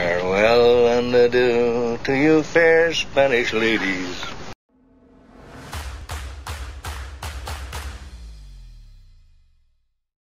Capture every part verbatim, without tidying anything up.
Farewell and adieu to you fair Spanish ladies.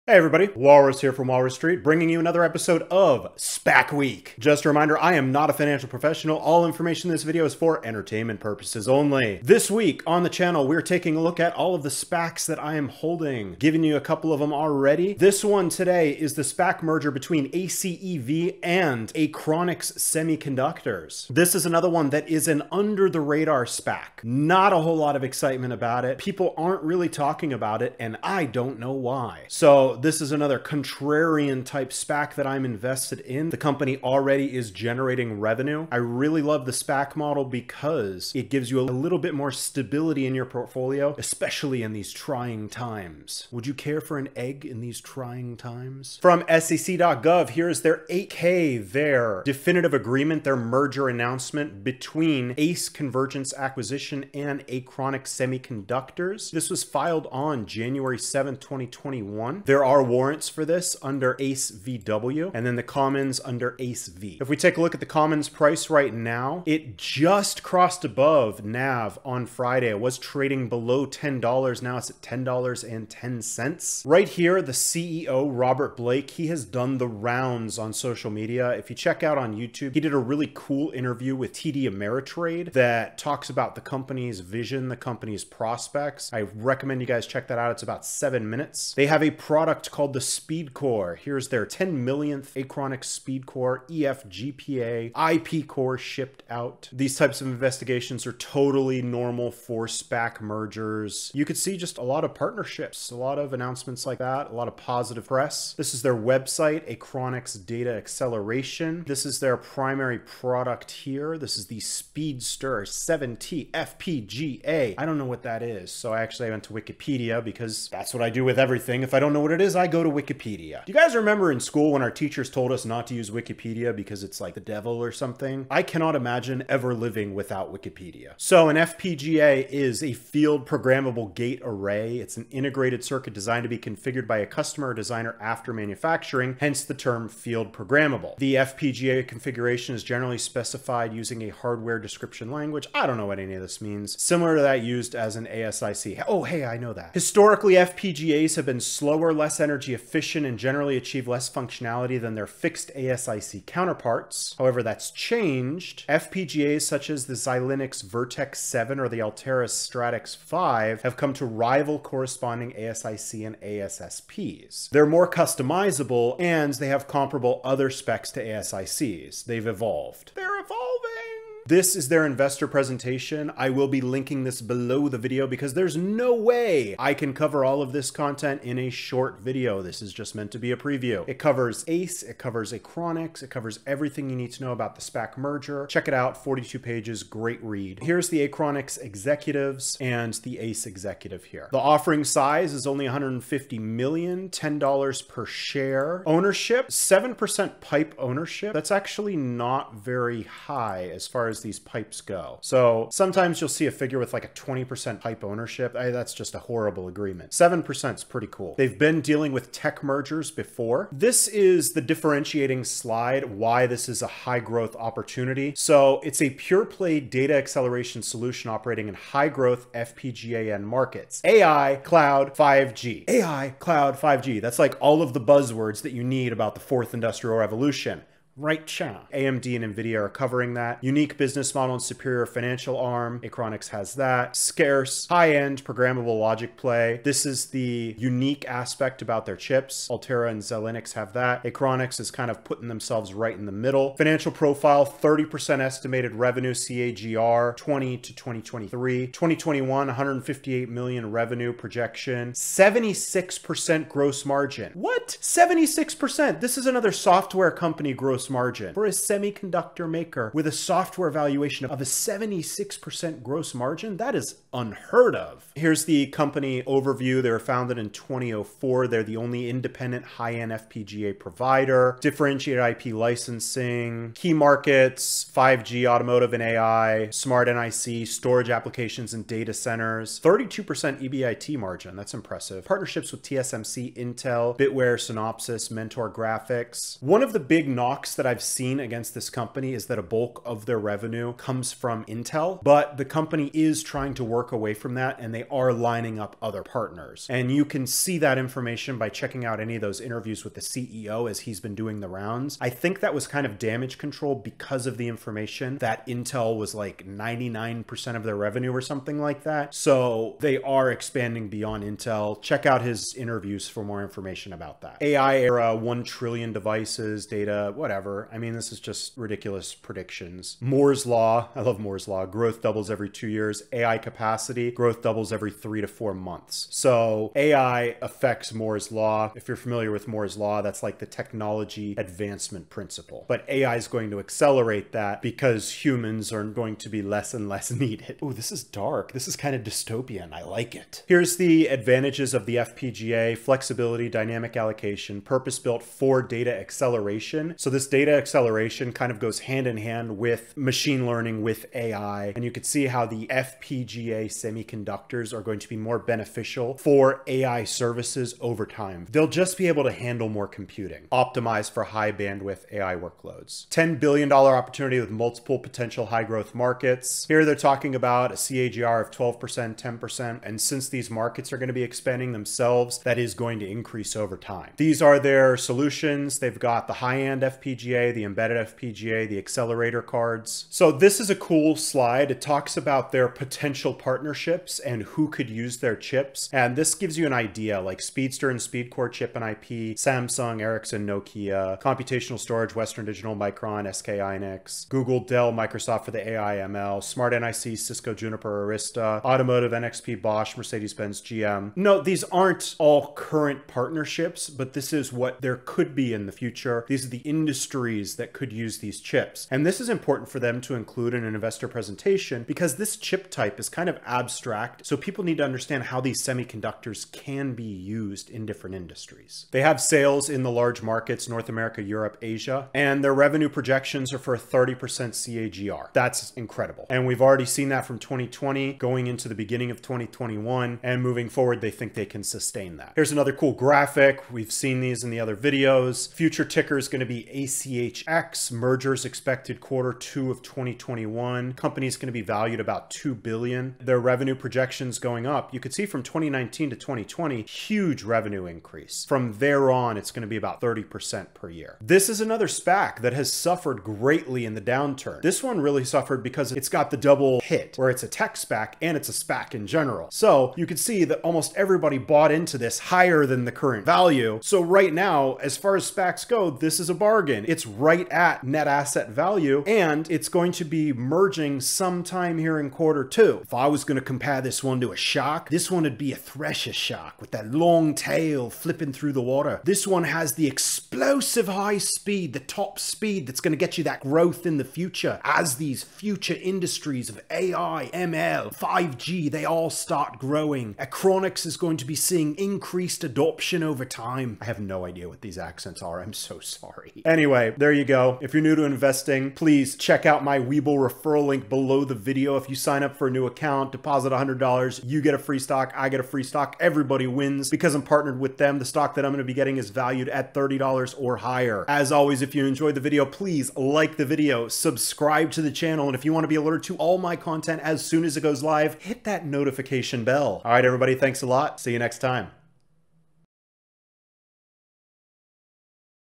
Hey everybody, Walrus here from Walrus Street, bringing you another episode of SPAC Week. Just a reminder, I am not a financial professional. All information in this video is for entertainment purposes only. This week on the channel, we're taking a look at all of the SPACs that I am holding, giving you a couple of them already. This one today is the SPAC merger between A C E V and Achronix Semiconductors. This is another one that is an under-the-radar SPAC. Not a whole lot of excitement about it. People aren't really talking about it, and I don't know why. So this is another contrarian type SPAC that I'm invested in. The company already is generating revenue. I really love the SPAC model because it gives you a little bit more stability in your portfolio, especially in these trying times. Would you care for an egg in these trying times? From S E C dot gov, here's their eight K, their definitive agreement, their merger announcement between ACE Convergence Acquisition and Achronix Semiconductors. This was filed on January seventh, twenty twenty-one. There There are warrants for this under A C E V W and then the commons under A C E V. If we take a look at the commons price right now, it just crossed above N A V on Friday. It was trading below ten dollars. Now it's at ten dollars and ten cents. Right here, the C E O, Robert Blake, he has done the rounds on social media. If you check out on YouTube, he did a really cool interview with T D Ameritrade that talks about the company's vision, the company's prospects. I recommend you guys check that out. It's about seven minutes. They have a product called the Speed Core. Here's their ten millionth Achronix Speed Core E F G P A I P Core shipped out. These types of investigations are totally normal for SPAC mergers. You could see just a lot of partnerships, a lot of announcements like that, a lot of positive press. This is their website, Achronix Data Acceleration. This is their primary product here. This is the Speedster seven T F P G A. I don't know what that is, so I actually went to Wikipedia because that's what I do with everything. If I don't know what it is, I go to Wikipedia. Do you guys remember in school when our teachers told us not to use Wikipedia because it's like the devil or something? I cannot imagine ever living without Wikipedia. So an F P G A is a field programmable gate array. It's an integrated circuit designed to be configured by a customer or designer after manufacturing, hence the term field programmable. The F P G A configuration is generally specified using a hardware description language. I don't know what any of this means. Similar to that used as an A S I C. Oh, hey, I know that. Historically, F P G As have been slow Slower, less energy efficient, and generally achieve less functionality than their fixed A S I C counterparts. However, that's changed. F P G As such as the Xilinx Vertex seven or the Altera Stratix five have come to rival corresponding A S I C and A S S Ps. They're more customizable and they have comparable other specs to A S I Cs. They've evolved. They're evolving! This is their investor presentation. I will be linking this below the video because there's no way I can cover all of this content in a short video. This is just meant to be a preview. It covers ACE, it covers Achronix, it covers everything you need to know about the SPAC merger. Check it out, forty-two pages, great read. Here's the Achronix executives and the ACE executive here. The offering size is only one hundred fifty million dollars, ten dollars per share. Ownership, seven percent pipe ownership. That's actually not very high as far as these pipes go. So sometimes you'll see a figure with like a twenty percent pipe ownership. I, that's just a horrible agreement. seven percent is pretty cool. They've been dealing with tech mergers before. This is the differentiating slide, why this is a high growth opportunity. So it's a pure play data acceleration solution operating in high growth F P G A end markets. A I, cloud, five G. A I, cloud, five G. That's like all of the buzzwords that you need about the fourth industrial revolution. Right channel. A M D and NVIDIA are covering that. Unique business model and superior financial arm. Achronix has that. Scarce, high-end programmable logic play. This is the unique aspect about their chips. Altera and Xilinx have that. Achronix is kind of putting themselves right in the middle. Financial profile, thirty percent estimated revenue, C A G R, twenty to twenty twenty-three. twenty twenty-one, one hundred fifty-eight million revenue projection. seventy-six percent gross margin. What? seventy-six percent? This is another software company gross margin for a semiconductor maker with a software valuation of a seventy-six percent gross margin. That is unheard of. Here's the company overview. They were founded in twenty oh four. They're the only independent high-end F P G A provider, differentiated I P licensing, key markets, five G, automotive and A I, smart N I C, storage applications and data centers, thirty-two percent E B I T margin. That's impressive. Partnerships with T S M C, Intel, Bitware, Synopsys, Mentor Graphics. One of the big knocks that I've seen against this company is that a bulk of their revenue comes from Intel, but the company is trying to work away from that and they are lining up other partners. And you can see that information by checking out any of those interviews with the C E O as he's been doing the rounds. I think that was kind of damage control because of the information that Intel was like ninety-nine percent of their revenue or something like that. So they are expanding beyond Intel. Check out his interviews for more information about that. A I era, one trillion devices, data, whatever. I mean, this is just ridiculous predictions. Moore's Law, I love Moore's Law. Growth doubles every two years. A I capacity, growth doubles every three to four months. So A I affects Moore's Law. If you're familiar with Moore's Law, that's like the technology advancement principle. But A I is going to accelerate that because humans are going to be less and less needed. Oh, this is dark. This is kind of dystopian. I like it. Here's the advantages of the F P G A: flexibility, dynamic allocation, purpose-built for data acceleration. So this data acceleration kind of goes hand in hand with machine learning, with A I. And you can see how the F P G A semiconductors are going to be more beneficial for A I services over time. They'll just be able to handle more computing, optimized for high bandwidth A I workloads. ten billion dollar opportunity with multiple potential high growth markets. Here they're talking about a C A G R of twelve percent, ten percent. And since these markets are going to be expanding themselves, that is going to increase over time. These are their solutions. They've got the high-end F P G A, the embedded F P G A, the accelerator cards. So this is a cool slide. It talks about their potential partnerships and who could use their chips. And this gives you an idea, like Speedster and Speed Core chip and I P, Samsung, Ericsson, Nokia, computational storage, Western Digital, Micron, Xilinx, Google, Dell, Microsoft for the A I M L, Smart N I C, Cisco, Juniper, Arista, Automotive, N X P, Bosch, Mercedes-Benz, G M. No, these aren't all current partnerships, but this is what there could be in the future. These are the industries that could use these chips. And this is important for them to include in an investor presentation because this chip type is kind of abstract. So people need to understand how these semiconductors can be used in different industries. They have sales in the large markets, North America, Europe, Asia, and their revenue projections are for a thirty percent C A G R. That's incredible. And we've already seen that from twenty twenty going into the beginning of twenty twenty-one, and moving forward, they think they can sustain that. Here's another cool graphic. We've seen these in the other videos. Future ticker is going to be A C H X. Mergers expected quarter two of twenty twenty-one. Company is going to be valued about two billion dollars. Their revenue projections going up. You could see from twenty nineteen to twenty twenty, huge revenue increase. From there on, it's going to be about thirty percent per year. This is another SPAC that has suffered greatly in the downturn. This one really suffered because it's got the double hit where it's a tech SPAC and it's a SPAC in general. So you could see that almost everybody bought into this higher than the current value. So right now, as far as SPACs go, this is a bargain. It's right at net asset value and it's going to be merging sometime here in quarter two. If I was going to compare this one to a shark, this one would be a thresher shark with that long tail flipping through the water. This one has the explosive high speed, the top speed that's going to get you that growth in the future as these future industries of A I, M L, five G, they all start growing. Achronix is going to be seeing increased adoption over time. I have no idea what these accents are. I'm so sorry. Anyway, there you go. If you're new to investing, please check out my Webull referral link below the video. If you sign up for a new account, deposit one hundred dollars, you get a free stock, I get a free stock, everybody wins because I'm partnered with them. The stock that I'm going to be getting is valued at thirty dollars or higher. As always, if you enjoyed the video, please like the video, subscribe to the channel, and if you want to be alerted to all my content as soon as it goes live, hit that notification bell. All right, everybody, thanks a lot. See you next time.